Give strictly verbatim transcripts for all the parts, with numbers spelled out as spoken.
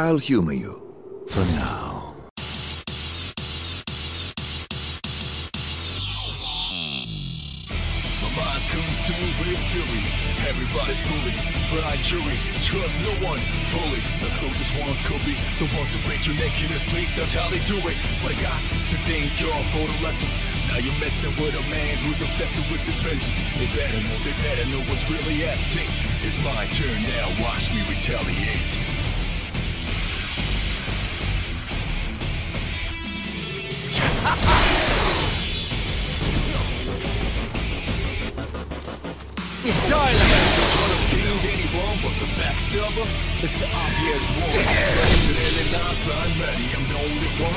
I'll humor you for now. Everybody's bully, but I jury, trust no one fully. The closest ones could be the ones that break your neck in your sleep. That's how they do it. But I got to thank y'all for the lesson. Now you're messing with a man who's obsessed with his vengeance. They better know, they better know what's really at stake. It's my turn now, watch me retaliate. It's the obvious war. I'm ready. I'm the only one. I'm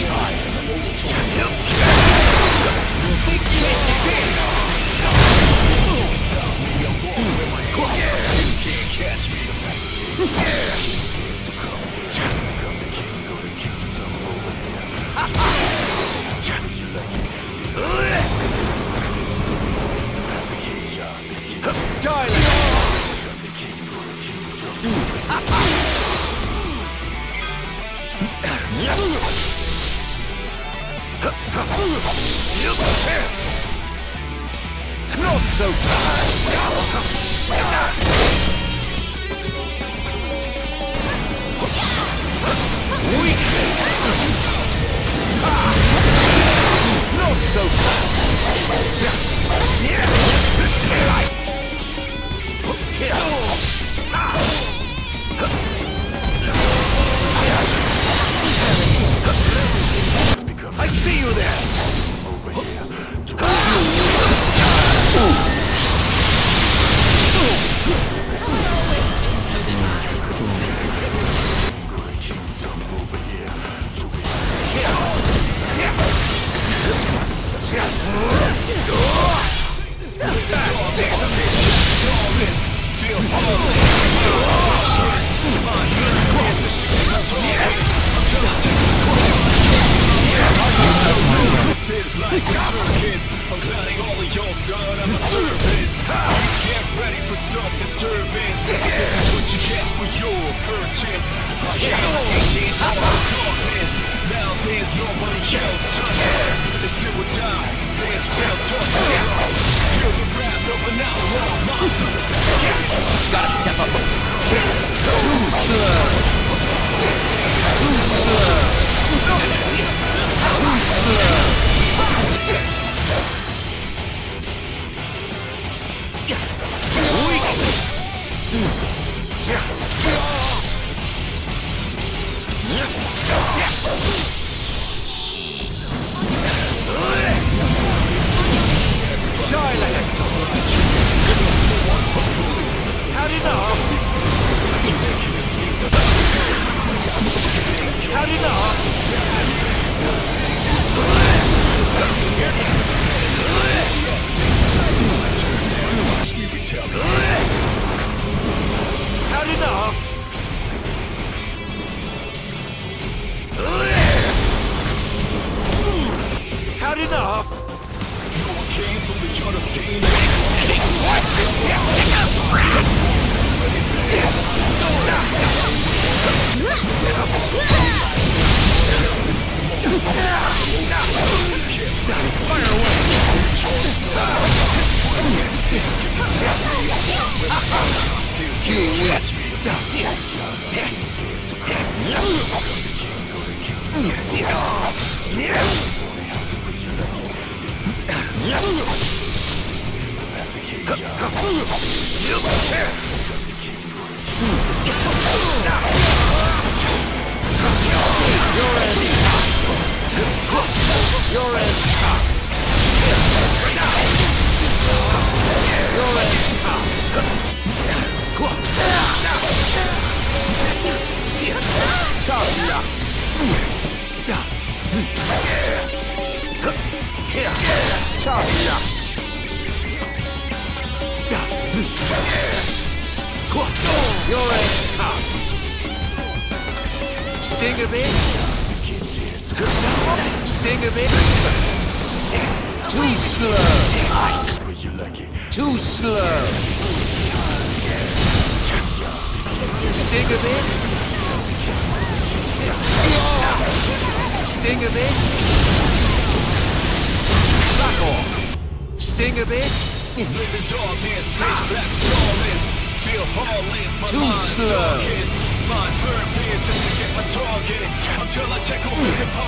tired. Darling! Not so bad! Weak! Not so bad! Yeah! Here! I see you there! Over here. Too slow. Sting him in. Sting him in. Back off. Sting him in. Too slow.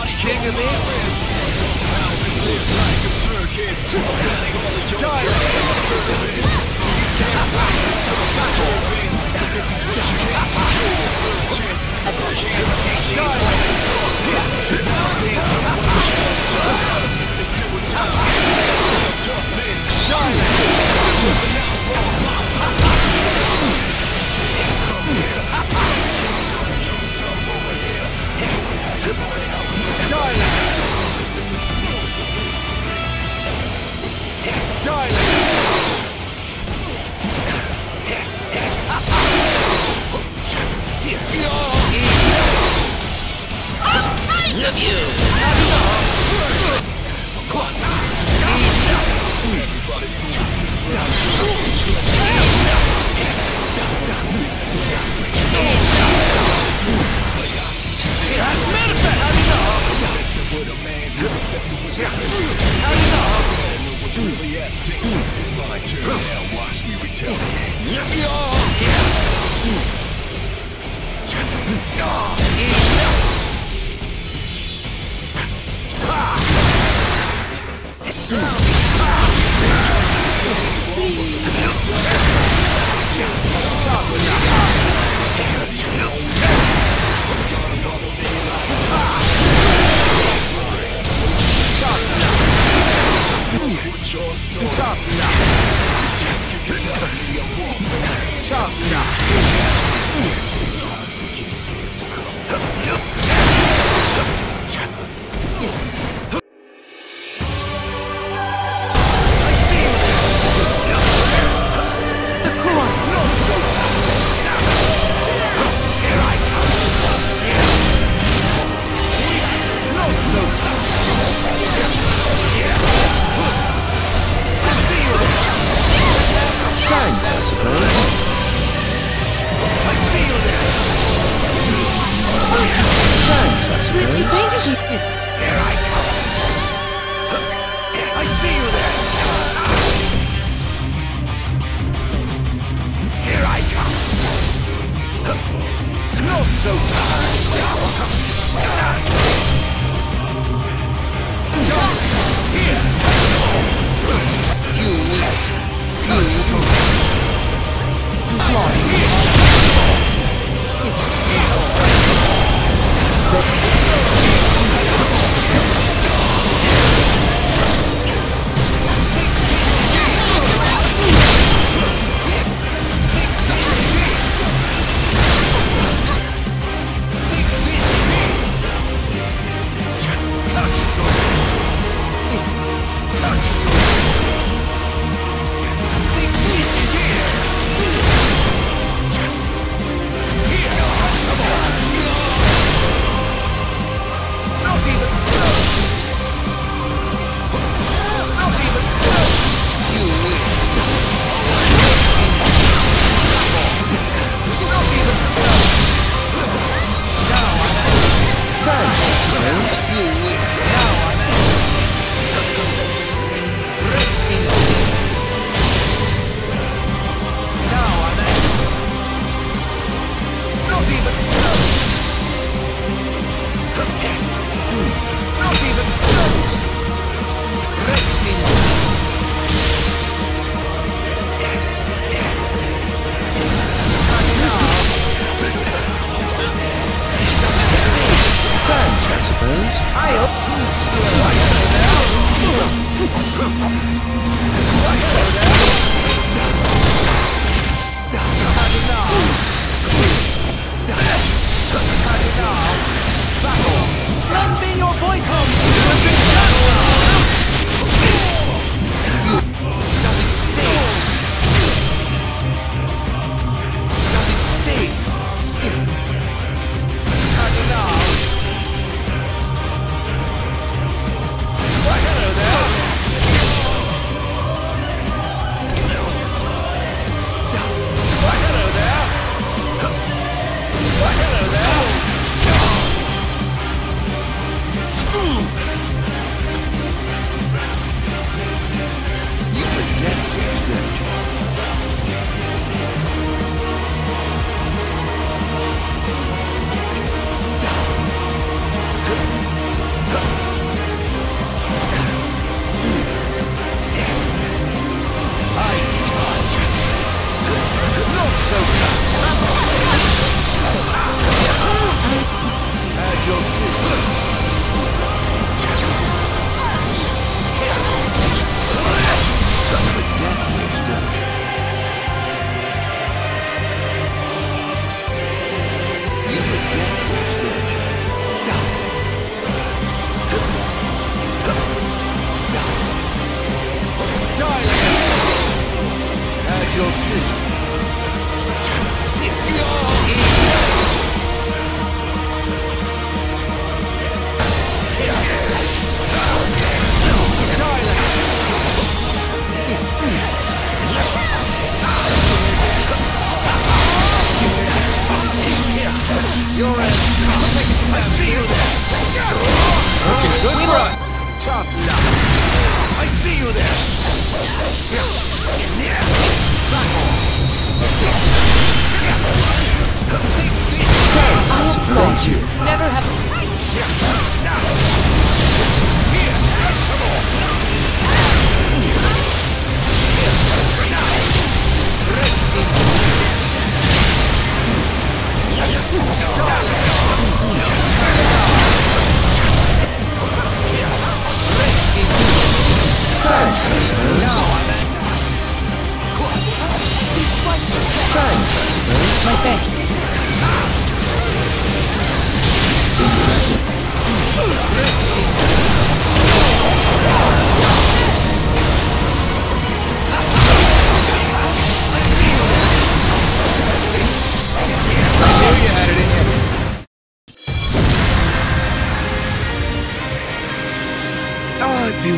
Sting him in. Dive. Die! Die! Die! Of you! Find that's a bird.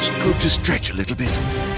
It's good to stretch a little bit.